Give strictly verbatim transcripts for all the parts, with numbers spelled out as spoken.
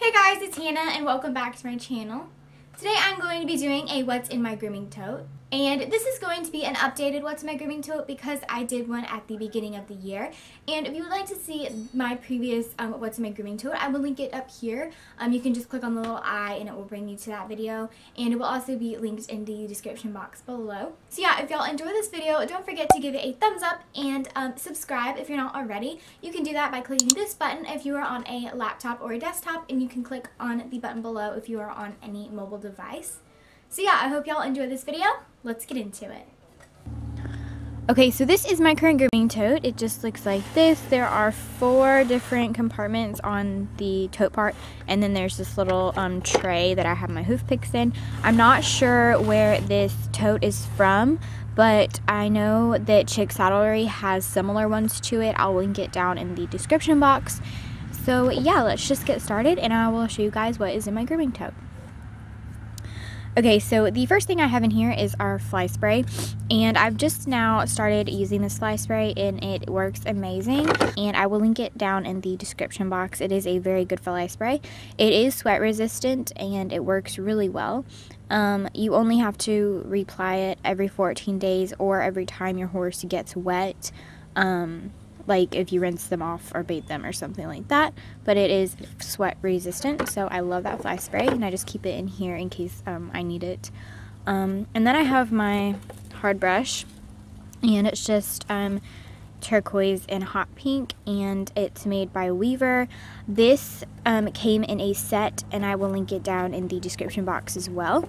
Hey guys, it's Hannah and welcome back to my channel. Today I'm going to be doing a what's in my grooming tote, and this is going to be an updated what's in my grooming tote because I did one at the beginning of the year. And if you would like to see my previous um, what's in my grooming tote, I will link it up here. Um, you can just click on the little eye and it will bring you to that video, and it will also be linked in the description box below. So yeah, if y'all enjoy this video, don't forget to give it a thumbs up and um, subscribe if you're not already. You can do that by clicking this button if you are on a laptop or a desktop, and you can click on the button below if you are on any mobile device. So yeah, I hope y'all enjoy this video. Let's get into it. Okay, so this is my current grooming tote. It just looks like this. There are four different compartments on the tote part, and then there's this little um, tray that I have my hoof picks in. I'm not sure where this tote is from, but I know that Chick Saddlery has similar ones to it. I'll link it down in the description box. So yeah, let's just get started, and I will show you guys what is in my grooming tote. Okay, so the first thing I have in here is our fly spray, and I've just now started using this fly spray and it works amazing, and I will link it down in the description box. It is a very good fly spray. It is sweat resistant and it works really well. Um, you only have to reapply it every fourteen days or every time your horse gets wet, um, like if you rinse them off or bathe them or something like that. But it is sweat resistant, so I love that fly spray, and I just keep it in here in case um, I need it. Um, and then I have my hard brush, and it's just um, turquoise and hot pink, and it's made by Weaver. This um, came in a set, and I will link it down in the description box as well.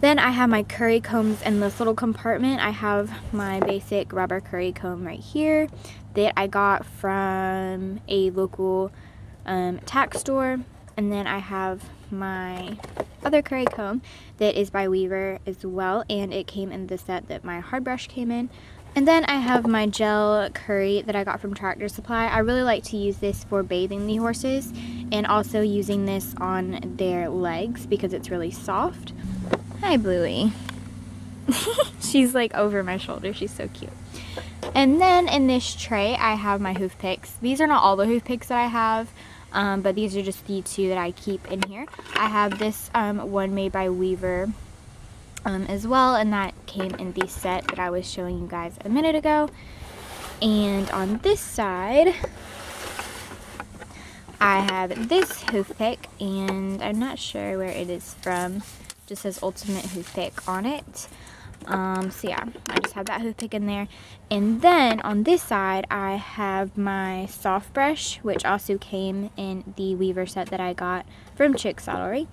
Then I have my curry combs in this little compartment. I have my basic rubber curry comb right here that I got from a local um, tack store. And then I have my other curry comb that is by Weaver as well, and it came in the set that my hard brush came in. And then I have my gel curry that I got from Tractor Supply. I really like to use this for bathing the horses and also using this on their legs because it's really soft. Hi, Bluey. She's like over my shoulder. She's so cute. And then in this tray, I have my hoof picks. These are not all the hoof picks that I have, um, but these are just the two that I keep in here. I have this um, one made by Weaver um, as well, and that came in the set that I was showing you guys a minute ago. And on this side, I have this hoof pick, and I'm not sure where it is from. Just says Ultimate Hoof Pick on it. Um, so yeah, I just have that hoof pick in there. And then on this side, I have my soft brush, which also came in the Weaver set that I got from Chick Saddlery.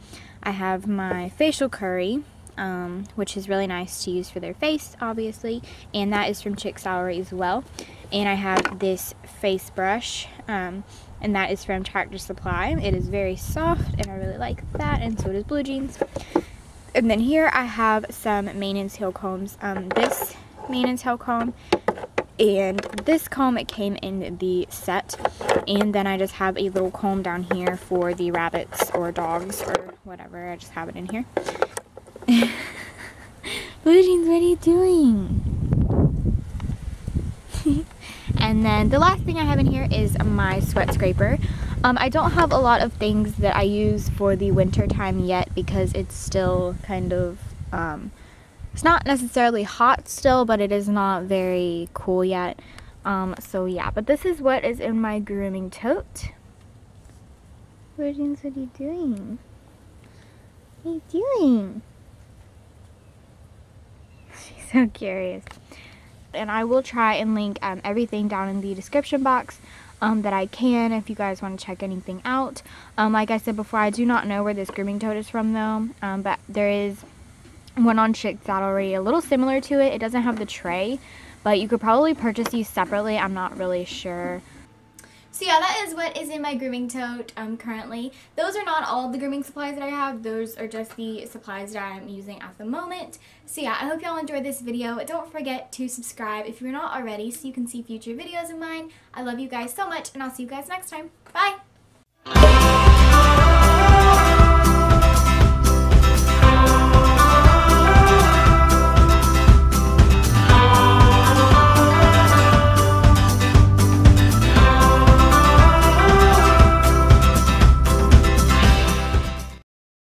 I have my facial curry, um, which is really nice to use for their face, obviously, and that is from Chick Saddlery as well. And I have this face brush, um, and that is from Tractor Supply. It is very soft, and I really like that, and so does Blue Jeans. And then here I have some mane and tail combs. Um, this mane and tail comb and this comb, it came in the set. And then I just have a little comb down here for the rabbits or dogs or whatever. I just have it in here. Blue Jeans, what are you doing? And then the last thing I have in here is my sweat scraper. Um, I don't have a lot of things that I use for the winter time yet because it's still kind of, um, it's not necessarily hot still, but it is not very cool yet. Um, so yeah, but this is what is in my grooming tote. Virgins, what are you doing? What are you doing? She's so curious. And I will try and link um, everything down in the description box. Um, that I can if you guys want to check anything out. Um, like I said before, I do not know where this grooming tote is from though, um, but there is one on Chick Saddlery a little similar to it. It doesn't have the tray, but you could probably purchase these separately. I'm not really sure. So yeah, that is what is in my grooming tote um, currently. Those are not all the grooming supplies that I have. Those are just the supplies that I'm using at the moment. So yeah, I hope y'all enjoyed this video. Don't forget to subscribe if you're not already so you can see future videos of mine. I love you guys so much, and I'll see you guys next time. Bye!